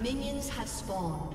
Minions have spawned.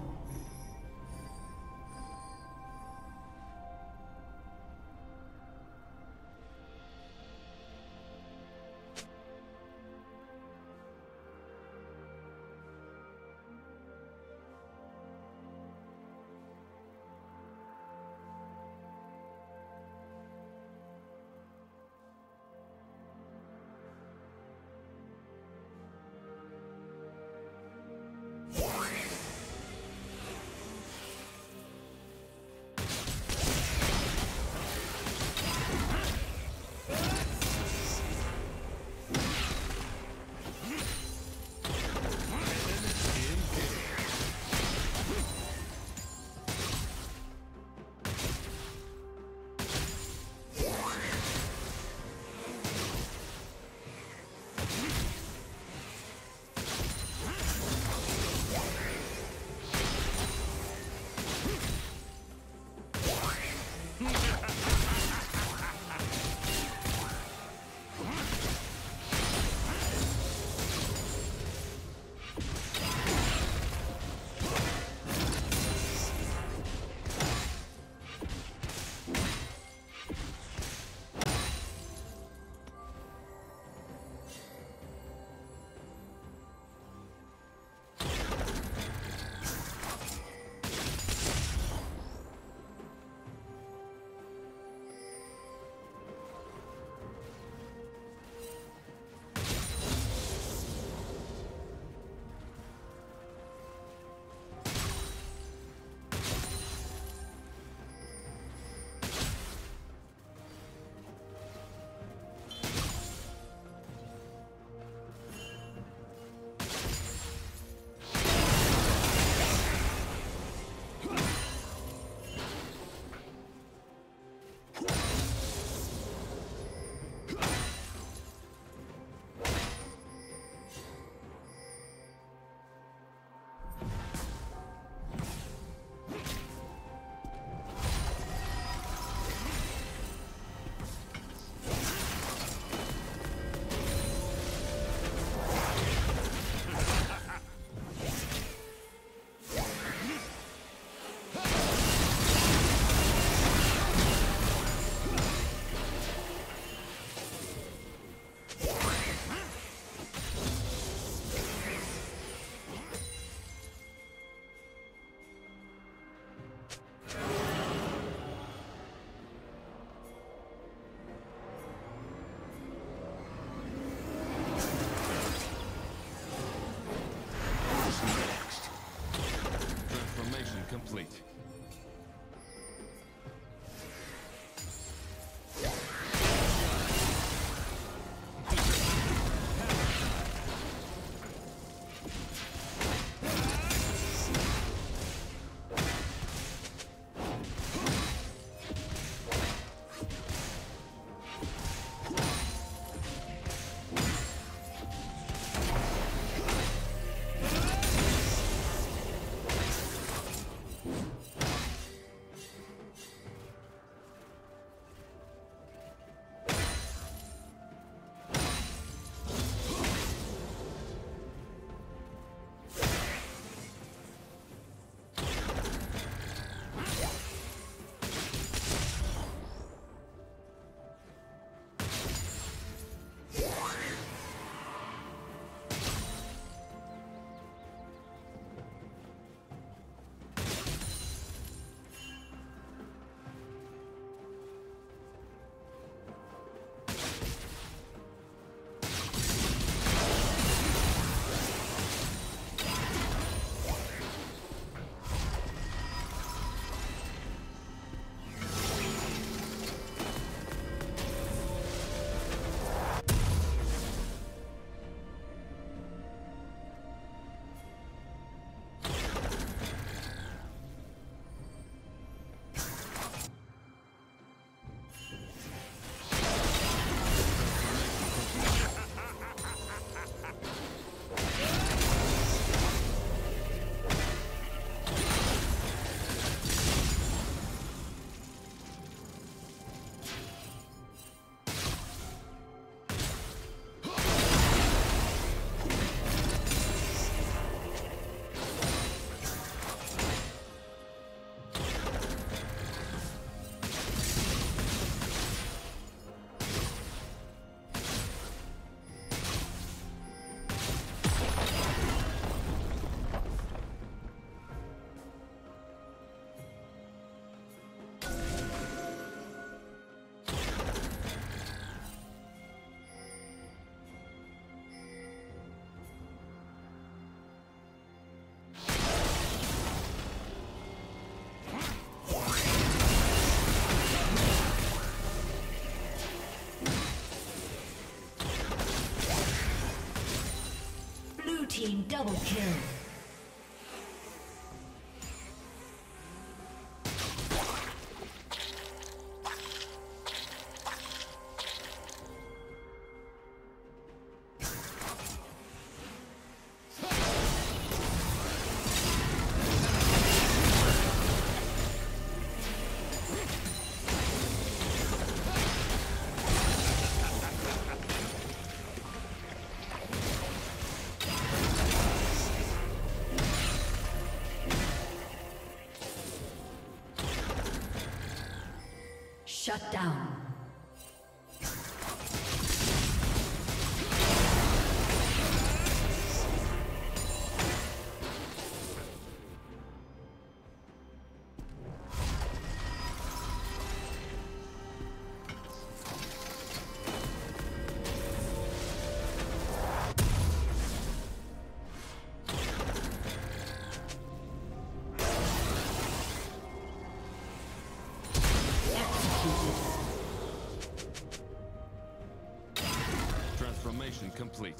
team double kill. Shut down. Transformation complete.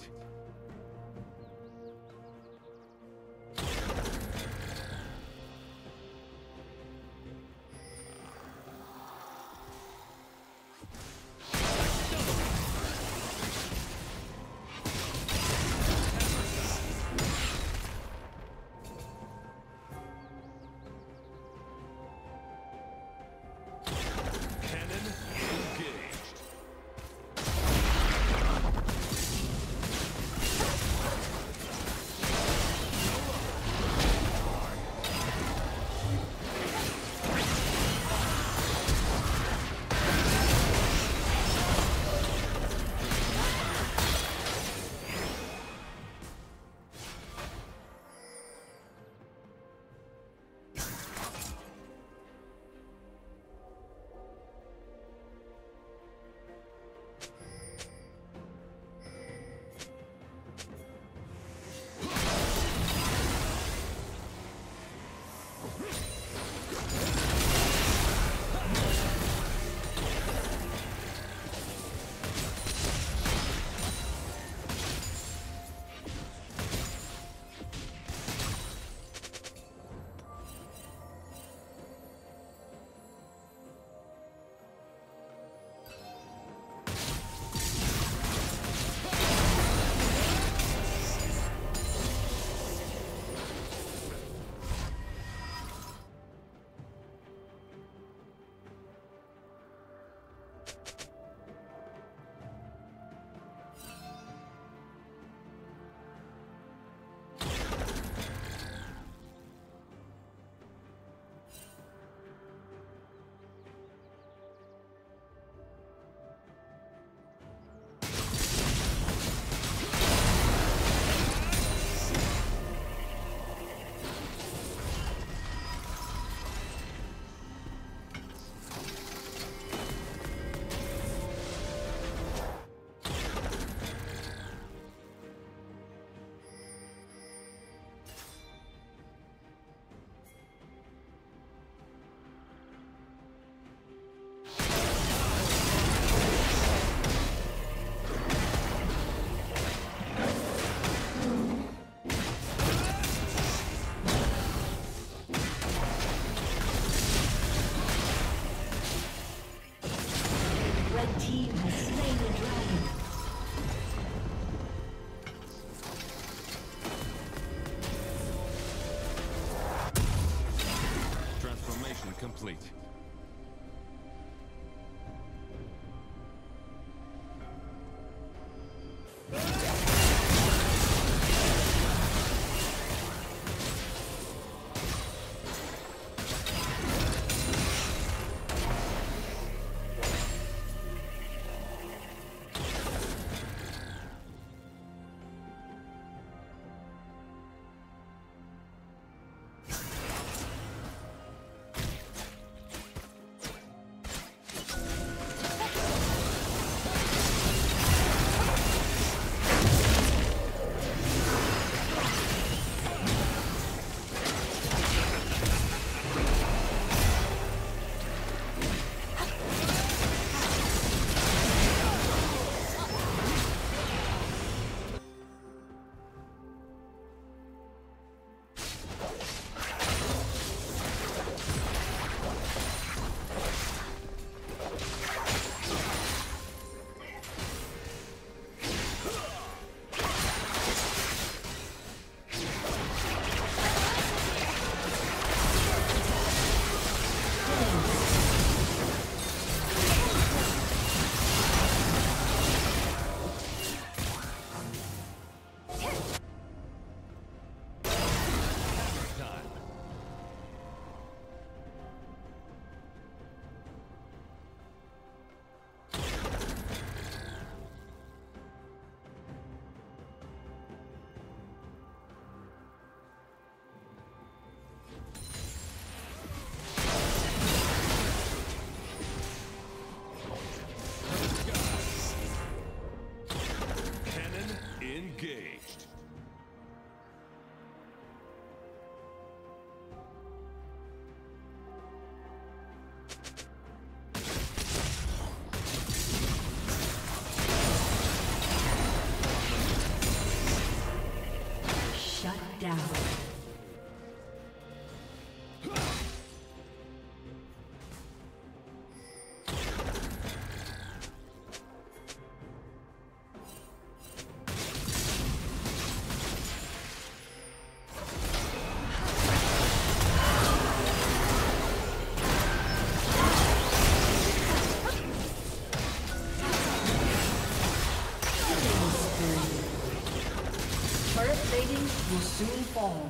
Complete. soon fall.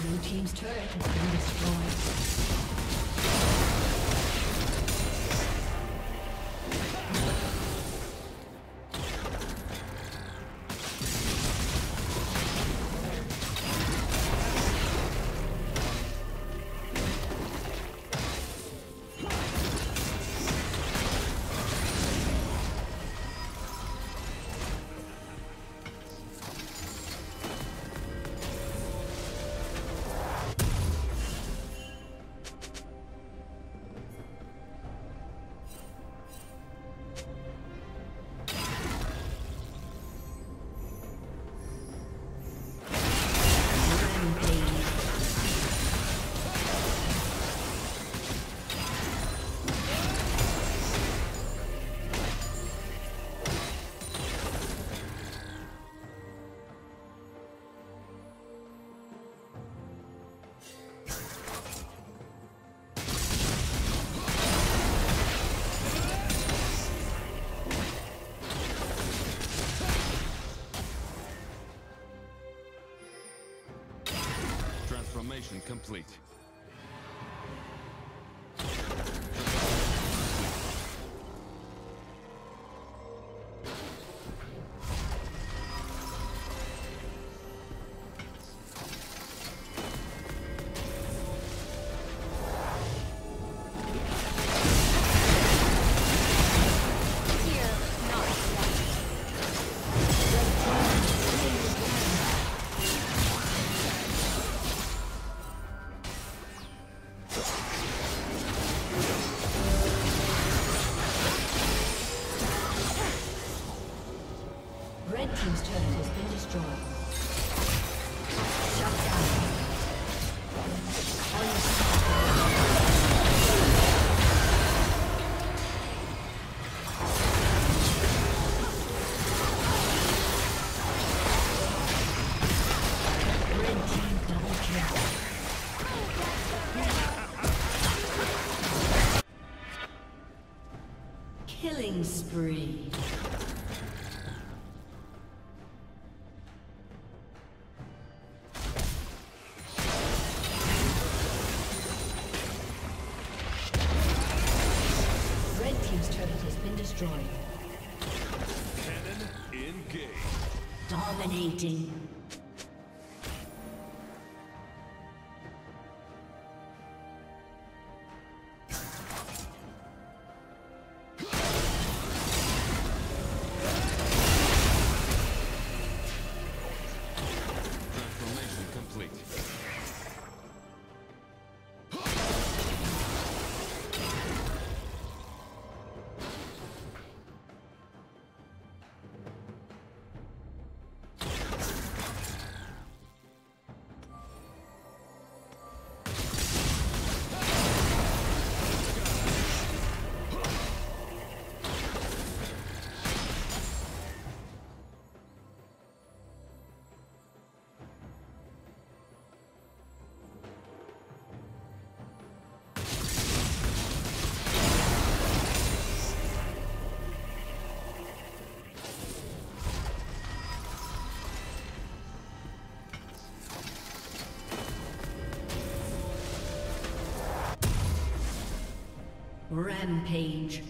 Blue team's turret has been destroyed. Transformation complete. Killing spree. Dominating. Transformation complete. Rampage.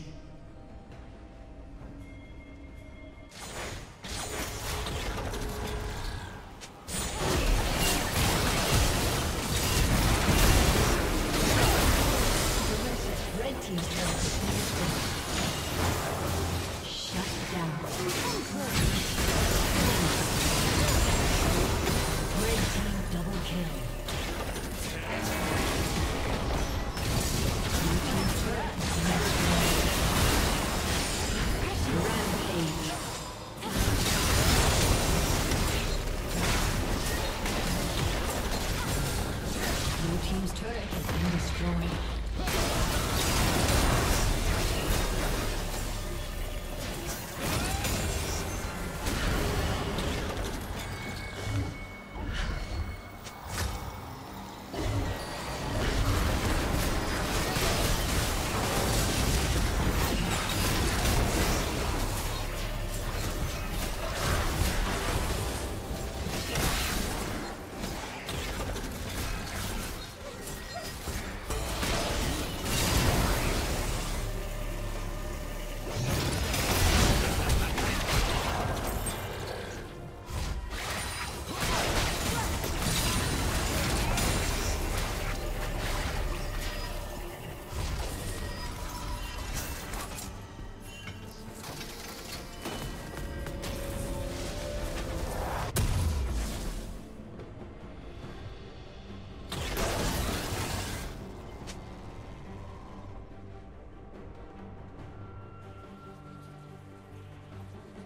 Red team's turret. team's turret has been destroyed.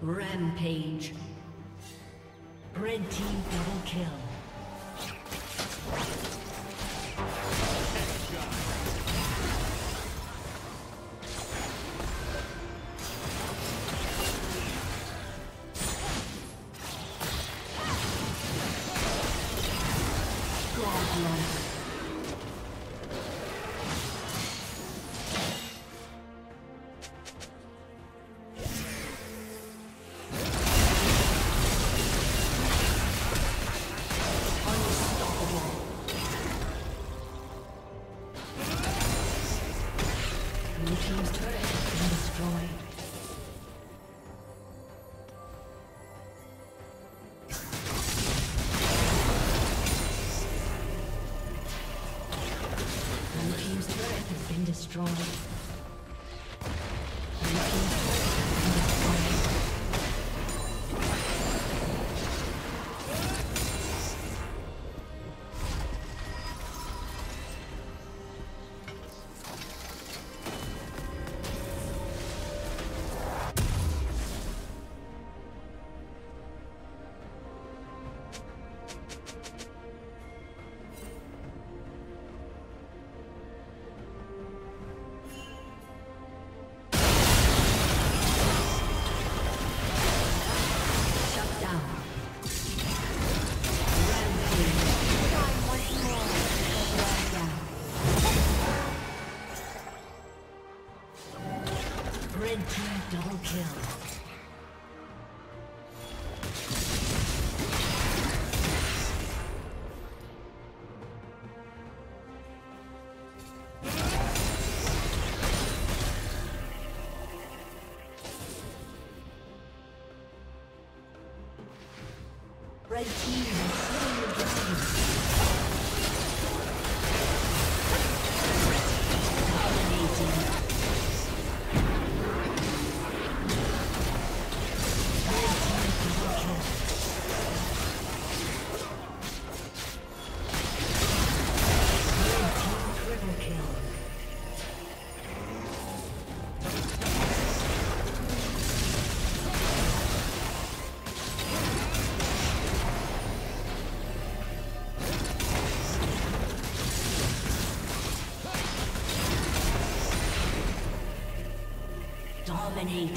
Rampage. Red team double kill. Red team has slain the dragon. Dominating. Red team double kill. Red team triple kill. Dominating.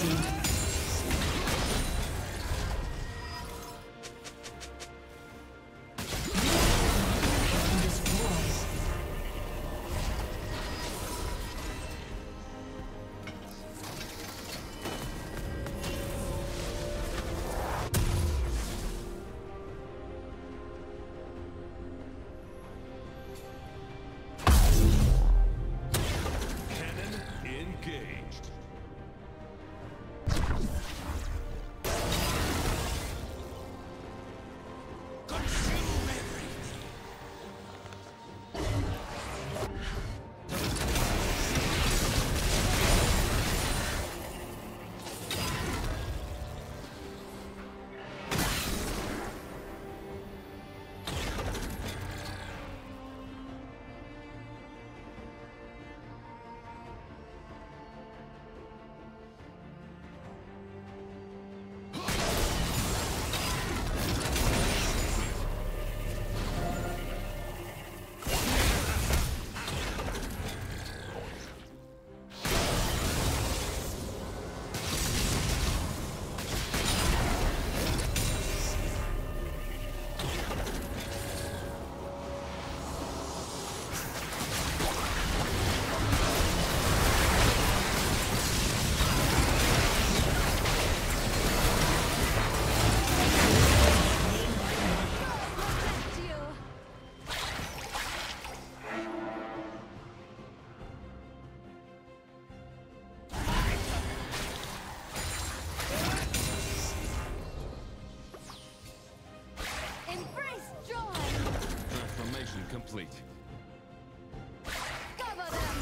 complete. Cover them.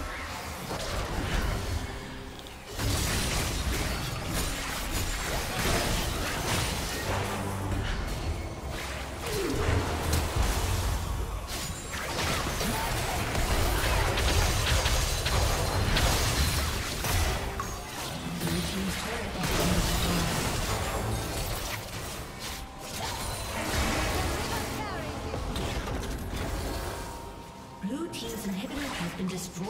This inhibitor has been destroyed.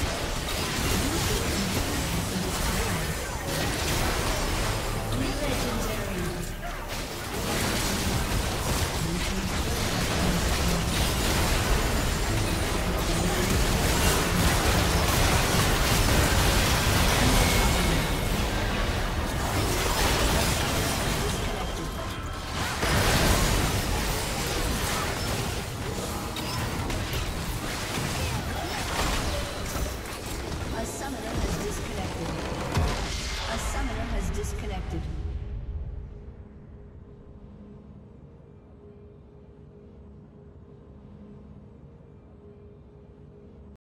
Blue team's turret has been destroyed. Legendary. Disconnected.